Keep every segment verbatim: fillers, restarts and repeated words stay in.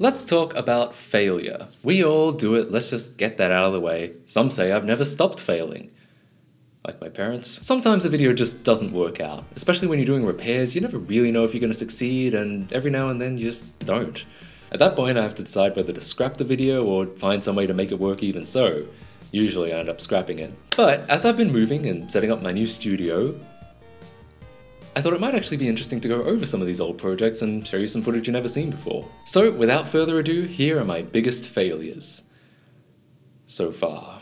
Let's talk about failure. We all do it, let's just get that out of the way. Some say I've never stopped failing, like my parents. Sometimes a video just doesn't work out, especially when you're doing repairs. You never really know if you're gonna succeed, and every now and then you just don't. At that point I have to decide whether to scrap the video or find some way to make it work even so. Usually I end up scrapping it. But as I've been moving and setting up my new studio, I thought it might actually be interesting to go over some of these old projects and show you some footage you've never seen before. So without further ado, here are my biggest failures so far.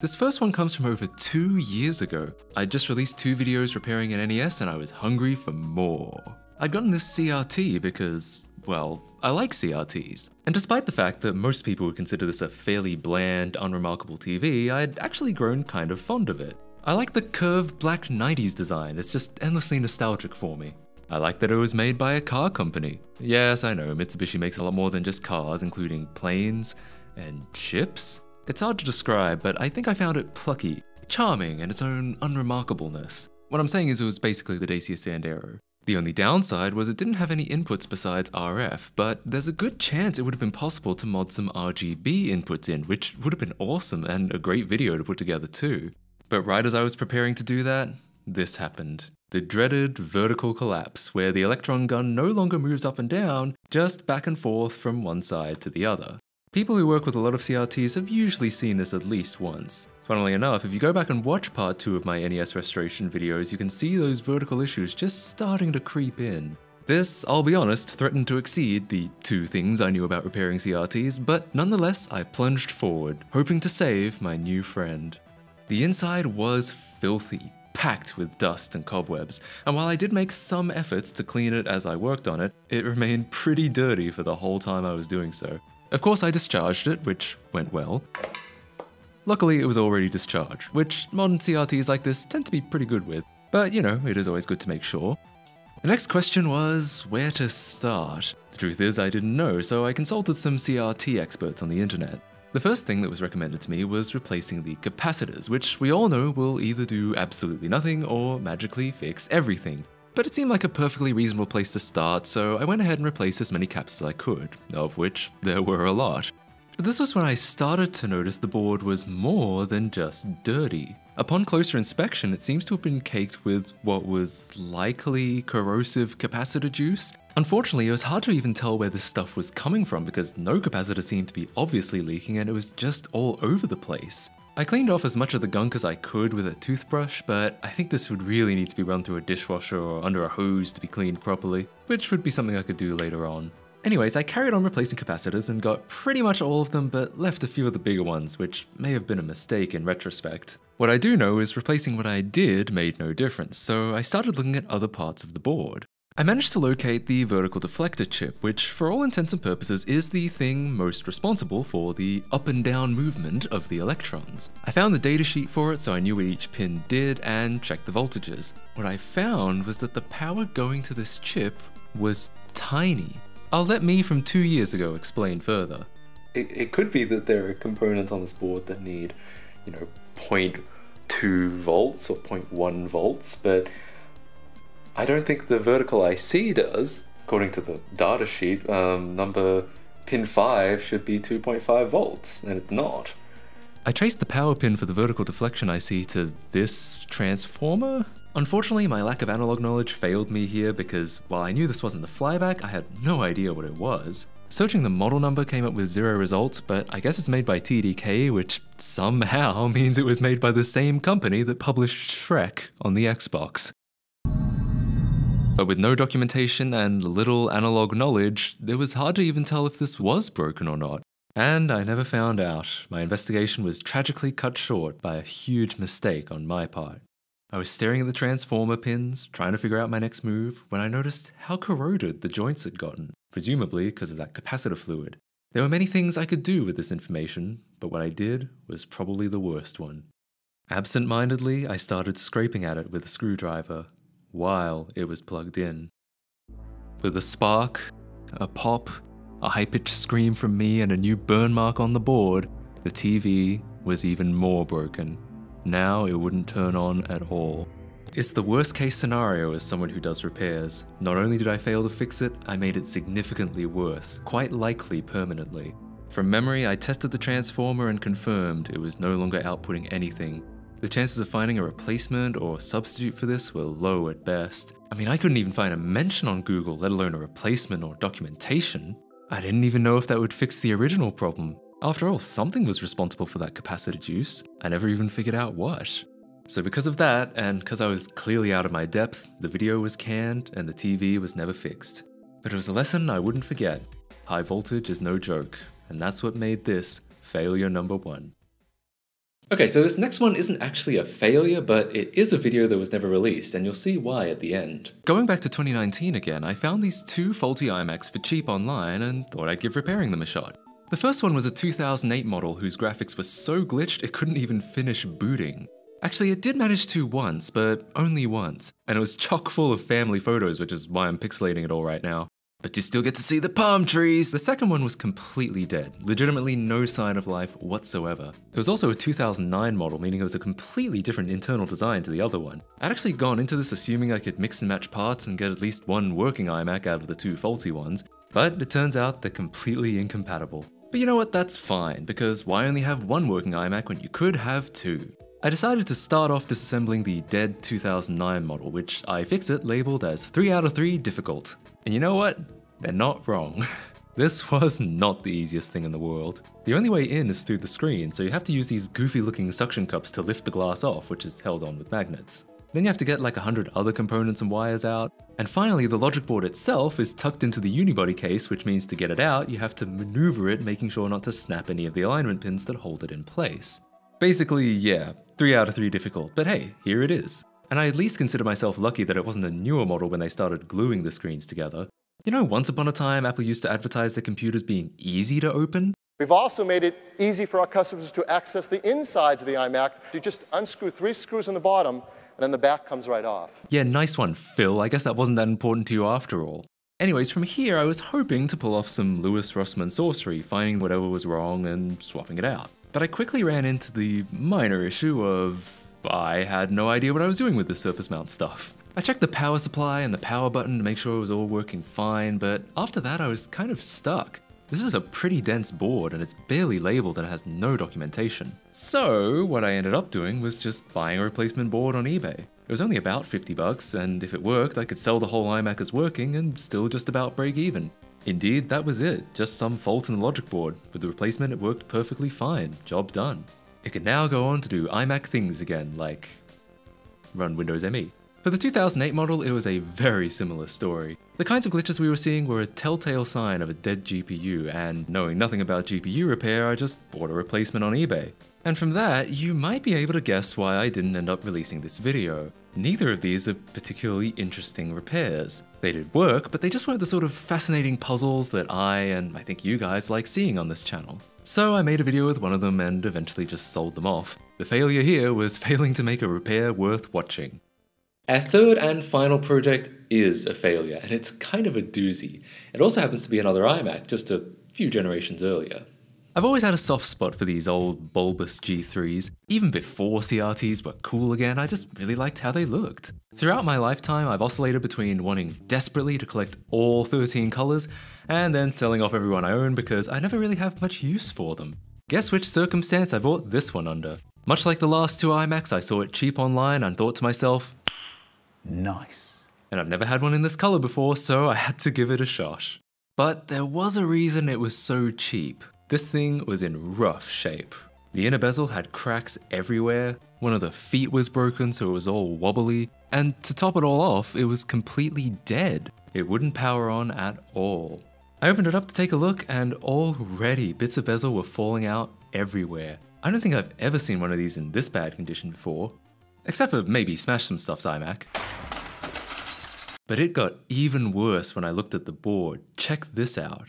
This first one comes from over two years ago. I just released two videos repairing an N E S and I was hungry for more. I'd gotten this C R T because, well, I like C R Ts. And despite the fact that most people would consider this a fairly bland, unremarkable T V, I'd actually grown kind of fond of it. I like the curved black nineties design, it's just endlessly nostalgic for me. I like that it was made by a car company. Yes, I know, Mitsubishi makes a lot more than just cars, including planes and ships. It's hard to describe, but I think I found it plucky, charming, and its own unremarkableness. What I'm saying is it was basically the Dacia Sandero. The only downside was it didn't have any inputs besides R F, but there's a good chance it would have been possible to mod some R G B inputs in, which would have been awesome and a great video to put together too. But right as I was preparing to do that, this happened. The dreaded vertical collapse, where the electron gun no longer moves up and down, just back and forth from one side to the other. People who work with a lot of C R Ts have usually seen this at least once. Funnily enough, if you go back and watch part two of my N E S restoration videos, you can see those vertical issues just starting to creep in. This, I'll be honest, threatened to exceed the two things I knew about repairing C R Ts, but nonetheless, I plunged forward, hoping to save my new friend. The inside was filthy, packed with dust and cobwebs, and while I did make some efforts to clean it as I worked on it, it remained pretty dirty for the whole time I was doing so. Of course I discharged it, which went well. Luckily it was already discharged, which modern C R Ts like this tend to be pretty good with, but you know, it is always good to make sure. The next question was where to start. The truth is I didn't know, so I consulted some C R T experts on the internet. The first thing that was recommended to me was replacing the capacitors, which we all know will either do absolutely nothing or magically fix everything. But it seemed like a perfectly reasonable place to start, so I went ahead and replaced as many caps as I could, of which there were a lot. But this was when I started to notice the board was more than just dirty. Upon closer inspection, it seems to have been caked with what was likely corrosive capacitor juice. Unfortunately, it was hard to even tell where this stuff was coming from because no capacitor seemed to be obviously leaking and it was just all over the place. I cleaned off as much of the gunk as I could with a toothbrush, but I think this would really need to be run through a dishwasher or under a hose to be cleaned properly, which would be something I could do later on. Anyways, I carried on replacing capacitors and got pretty much all of them, but left a few of the bigger ones, which may have been a mistake in retrospect. What I do know is replacing what I did made no difference, so I started looking at other parts of the board. I managed to locate the vertical deflector chip, which for all intents and purposes is the thing most responsible for the up and down movement of the electrons. I found the datasheet for it so I knew what each pin did and checked the voltages. What I found was that the power going to this chip was tiny. I'll let me from two years ago explain further. It, it could be that there are components on this board that need, you know, zero point two volts or zero point one volts, but I don't think the vertical I C does. According to the data sheet, um, number pin five should be two point five volts, and it's not. I traced the power pin for the vertical deflection I C to this transformer. Unfortunately, my lack of analog knowledge failed me here because while I knew this wasn't the flyback, I had no idea what it was. Searching the model number came up with zero results, but I guess it's made by T D K, which somehow means it was made by the same company that published Shrek on the Xbox. But with no documentation and little analog knowledge, it was hard to even tell if this was broken or not. And I never found out. My investigation was tragically cut short by a huge mistake on my part. I was staring at the transformer pins, trying to figure out my next move, when I noticed how corroded the joints had gotten, presumably because of that capacitor fluid. There were many things I could do with this information, but what I did was probably the worst one. Absent-mindedly, I started scraping at it with a screwdriver while it was plugged in. With a spark, a pop, a high-pitched scream from me and a new burn mark on the board, the T V was even more broken. Now it wouldn't turn on at all. It's the worst case scenario as someone who does repairs. Not only did I fail to fix it, I made it significantly worse, quite likely permanently. From memory, I tested the transformer and confirmed it was no longer outputting anything. The chances of finding a replacement or substitute for this were low at best. I mean, I couldn't even find a mention on Google, let alone a replacement or documentation. I didn't even know if that would fix the original problem. After all, something was responsible for that capacitor juice. I never even figured out what. So because of that, and because I was clearly out of my depth, the video was canned and the T V was never fixed. But it was a lesson I wouldn't forget. High voltage is no joke, and that's what made this failure number one. Okay, so this next one isn't actually a failure, but it is a video that was never released, and you'll see why at the end. Going back to twenty nineteen again, I found these two faulty iMacs for cheap online and thought I'd give repairing them a shot. The first one was a two thousand eight model whose graphics were so glitched it couldn't even finish booting. Actually, it did manage to once, but only once, and it was chock full of family photos, which is why I'm pixelating it all right now. But you still get to see the palm trees! The second one was completely dead, legitimately no sign of life whatsoever. It was also a two thousand nine model, meaning it was a completely different internal design to the other one. I'd actually gone into this assuming I could mix and match parts and get at least one working iMac out of the two faulty ones, but it turns out they're completely incompatible. But you know what, that's fine, because why only have one working iMac when you could have two? I decided to start off disassembling the dead two thousand nine model, which iFixit labeled as three out of three difficult. And you know what? They're not wrong. This was not the easiest thing in the world. The only way in is through the screen, so you have to use these goofy looking suction cups to lift the glass off, which is held on with magnets. Then you have to get like a hundred other components and wires out. And finally, the logic board itself is tucked into the unibody case, which means to get it out, you have to maneuver it, making sure not to snap any of the alignment pins that hold it in place. Basically, yeah, three out of three difficult, but hey, here it is. And I at least consider myself lucky that it wasn't a newer model when they started gluing the screens together. You know, once upon a time, Apple used to advertise their computers being easy to open. We've also made it easy for our customers to access the insides of the iMac. You just unscrew three screws on the bottom, and then the back comes right off. Yeah, nice one, Phil. I guess that wasn't that important to you after all. Anyways, from here, I was hoping to pull off some Louis Rossmann sorcery, finding whatever was wrong and swapping it out. But I quickly ran into the minor issue of I had no idea what I was doing with the surface mount stuff. I checked the power supply and the power button to make sure it was all working fine, but after that I was kind of stuck. This is a pretty dense board and it's barely labeled and it has no documentation. So what I ended up doing was just buying a replacement board on eBay. It was only about fifty bucks, and if it worked I could sell the whole iMac as working and still just about break even. Indeed, that was it, just some fault in the logic board. With the replacement it worked perfectly fine, job done. It can now go on to do iMac things again, like run Windows M E. For the two thousand eight model, it was a very similar story. The kinds of glitches we were seeing were a telltale sign of a dead G P U, and knowing nothing about G P U repair, I just bought a replacement on eBay. And from that, you might be able to guess why I didn't end up releasing this video. Neither of these are particularly interesting repairs. They did work, but they just weren't the sort of fascinating puzzles that I, and I think you guys, like seeing on this channel. So I made a video with one of them and eventually just sold them off. The failure here was failing to make a repair worth watching. Our third and final project is a failure, and it's kind of a doozy. It also happens to be another iMac, just a few generations earlier. I've always had a soft spot for these old bulbous G threes. Even before C R Ts were cool again, I just really liked how they looked. Throughout my lifetime, I've oscillated between wanting desperately to collect all thirteen colors and then selling off everyone I own because I never really have much use for them. Guess which circumstance I bought this one under? Much like the last two iMacs, I saw it cheap online and thought to myself, nice. And I've never had one in this color before, so I had to give it a shot. But there was a reason it was so cheap. This thing was in rough shape. The inner bezel had cracks everywhere, one of the feet was broken so it was all wobbly, and to top it all off, it was completely dead. It wouldn't power on at all. I opened it up to take a look and already bits of bezel were falling out everywhere. I don't think I've ever seen one of these in this bad condition before, except for maybe Smash Some Stuff's iMac. But it got even worse when I looked at the board. Check this out.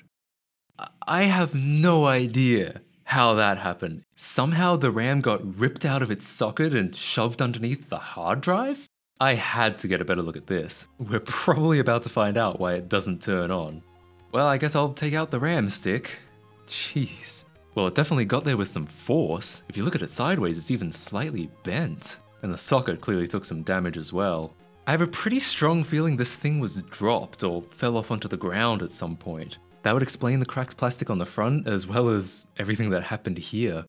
I have no idea how that happened. Somehow the RAM got ripped out of its socket and shoved underneath the hard drive? I had to get a better look at this. We're probably about to find out why it doesn't turn on. Well, I guess I'll take out the RAM stick. Jeez. Well, it definitely got there with some force. If you look at it sideways, it's even slightly bent. and the socket clearly took some damage as well. I have a pretty strong feeling this thing was dropped or fell off onto the ground at some point. That would explain the cracked plastic on the front, as well as everything that happened here.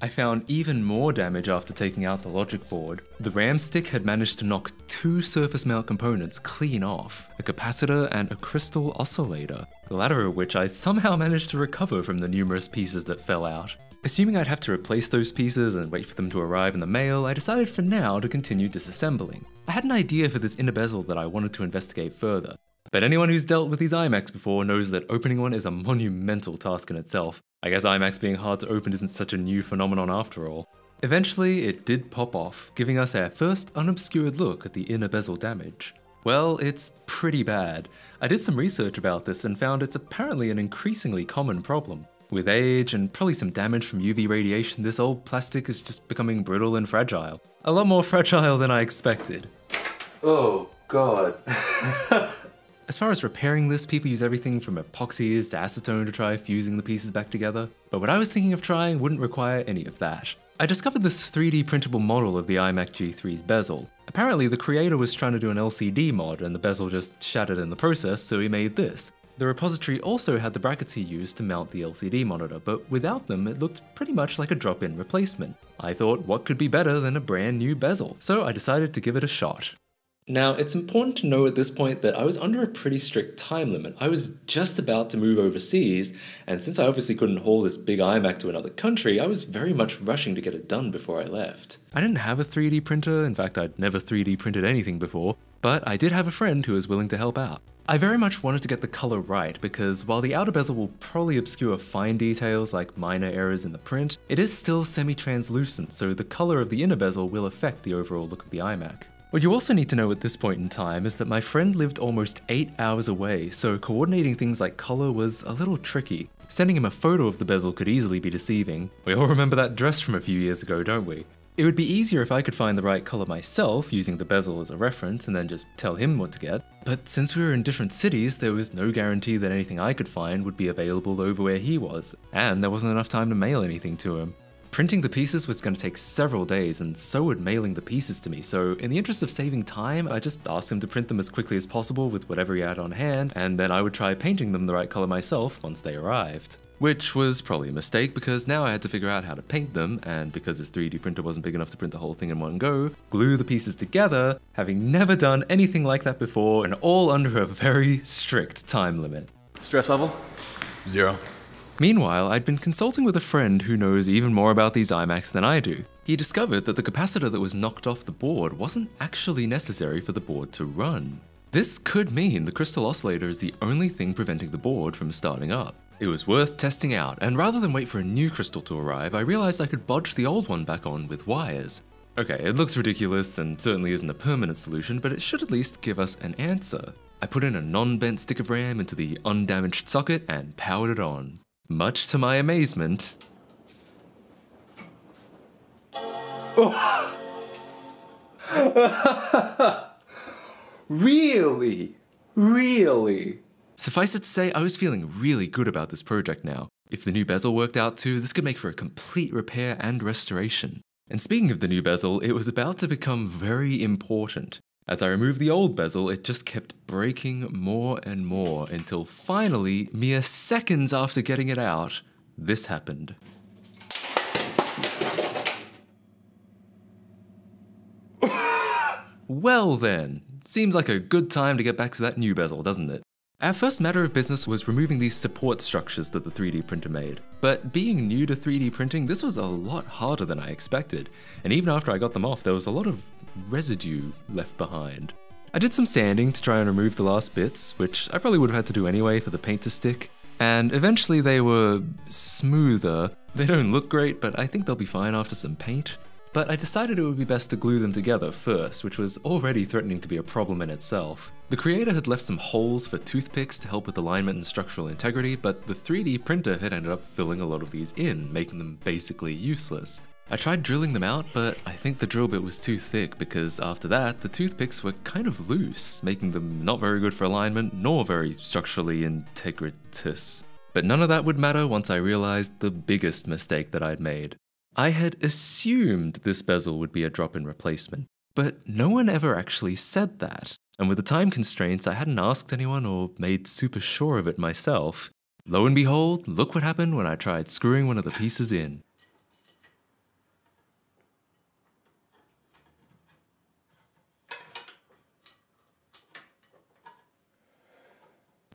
I found even more damage after taking out the logic board. The RAM stick had managed to knock two surface mount components clean off, a capacitor and a crystal oscillator, the latter of which I somehow managed to recover from the numerous pieces that fell out. Assuming I'd have to replace those pieces and wait for them to arrive in the mail, I decided for now to continue disassembling. I had an idea for this inner bezel that I wanted to investigate further, but anyone who's dealt with these iMacs before knows that opening one is a monumental task in itself. I guess iMacs being hard to open isn't such a new phenomenon after all. Eventually, it did pop off, giving us our first unobscured look at the inner bezel damage. Well, it's pretty bad. I did some research about this and found it's apparently an increasingly common problem. With age and probably some damage from U V radiation, this old plastic is just becoming brittle and fragile. A lot more fragile than I expected. Oh, God. As far as repairing this, people use everything from epoxies to acetone to try fusing the pieces back together, but what I was thinking of trying wouldn't require any of that. I discovered this three D printable model of the iMac G three's bezel. Apparently the creator was trying to do an L C D mod and the bezel just shattered in the process, so he made this. The repository also had the brackets he used to mount the L C D monitor, but without them it looked pretty much like a drop-in replacement. I thought, what could be better than a brand new bezel? So I decided to give it a shot. Now, it's important to know at this point that I was under a pretty strict time limit. I was just about to move overseas, and since I obviously couldn't haul this big iMac to another country, I was very much rushing to get it done before I left. I didn't have a three D printer, in fact I'd never three D printed anything before, but I did have a friend who was willing to help out. I very much wanted to get the color right, because while the outer bezel will probably obscure fine details like minor errors in the print, it is still semi-translucent, so the color of the inner bezel will affect the overall look of the iMac. What you also need to know at this point in time is that my friend lived almost eight hours away, so coordinating things like color was a little tricky. Sending him a photo of the bezel could easily be deceiving. We all remember that dress from a few years ago, don't we? It would be easier if I could find the right color myself, using the bezel as a reference and then just tell him what to get, but since we were in different cities, there was no guarantee that anything I could find would be available over where he was, and there wasn't enough time to mail anything to him. Printing the pieces was going to take several days, and so would mailing the pieces to me, so in the interest of saving time, I just asked him to print them as quickly as possible with whatever he had on hand, and then I would try painting them the right color myself once they arrived. Which was probably a mistake, because now I had to figure out how to paint them, and because this three D printer wasn't big enough to print the whole thing in one go, glue the pieces together, having never done anything like that before, and all under a very strict time limit. Stress level? Zero. Meanwhile, I'd been consulting with a friend who knows even more about these iMacs than I do. He discovered that the capacitor that was knocked off the board wasn't actually necessary for the board to run. This could mean the crystal oscillator is the only thing preventing the board from starting up. It was worth testing out, and rather than wait for a new crystal to arrive, I realized I could bodge the old one back on with wires. Okay, it looks ridiculous and certainly isn't a permanent solution, but it should at least give us an answer. I put in a non-bent stick of RAM into the undamaged socket and powered it on. Much to my amazement... Oh. Really? Really? Suffice it to say, I was feeling really good about this project now. If the new bezel worked out too, this could make for a complete repair and restoration. And speaking of the new bezel, it was about to become very important. As I removed the old bezel, it just kept breaking more and more until finally, mere seconds after getting it out, this happened. Well then, seems like a good time to get back to that new bezel, doesn't it? Our first matter of business was removing these support structures that the three D printer made, but being new to three D printing, this was a lot harder than I expected, and even after I got them off, there was a lot of residue left behind. I did some sanding to try and remove the last bits, which I probably would have had to do anyway for the paint to stick, and eventually they were smoother. They don't look great, but I think they'll be fine after some paint. But I decided it would be best to glue them together first, which was already threatening to be a problem in itself. The creator had left some holes for toothpicks to help with alignment and structural integrity, but the three D printer had ended up filling a lot of these in, making them basically useless. I tried drilling them out, but I think the drill bit was too thick, because after that, the toothpicks were kind of loose, making them not very good for alignment, nor very structurally integritous. But none of that would matter once I realized the biggest mistake that I'd made. I had assumed this bezel would be a drop-in replacement, but no one ever actually said that. And with the time constraints, I hadn't asked anyone or made super sure of it myself. Lo and behold, look what happened when I tried screwing one of the pieces in.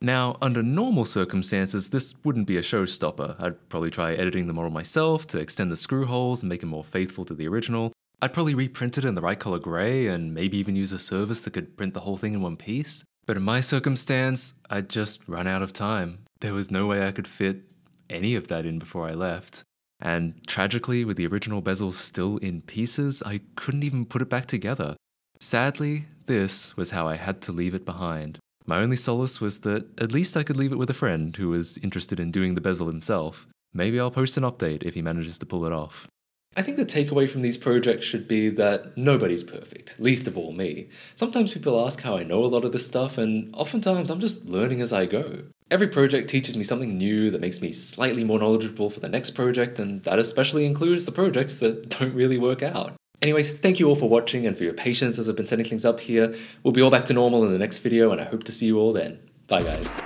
Now, under normal circumstances, this wouldn't be a showstopper. I'd probably try editing the model myself to extend the screw holes and make it more faithful to the original. I'd probably reprint it in the right color gray and maybe even use a service that could print the whole thing in one piece. But in my circumstance, I'd just run out of time. There was no way I could fit any of that in before I left. And tragically, with the original bezel still in pieces, I couldn't even put it back together. Sadly, this was how I had to leave it behind. My only solace was that at least I could leave it with a friend who was interested in doing the bezel himself. Maybe I'll post an update if he manages to pull it off. I think the takeaway from these projects should be that nobody's perfect, least of all me. Sometimes people ask how I know a lot of this stuff, and oftentimes I'm just learning as I go. Every project teaches me something new that makes me slightly more knowledgeable for the next project, and that especially includes the projects that don't really work out. Anyways, thank you all for watching and for your patience as I've been setting things up here. We'll be all back to normal in the next video, and I hope to see you all then. Bye, guys.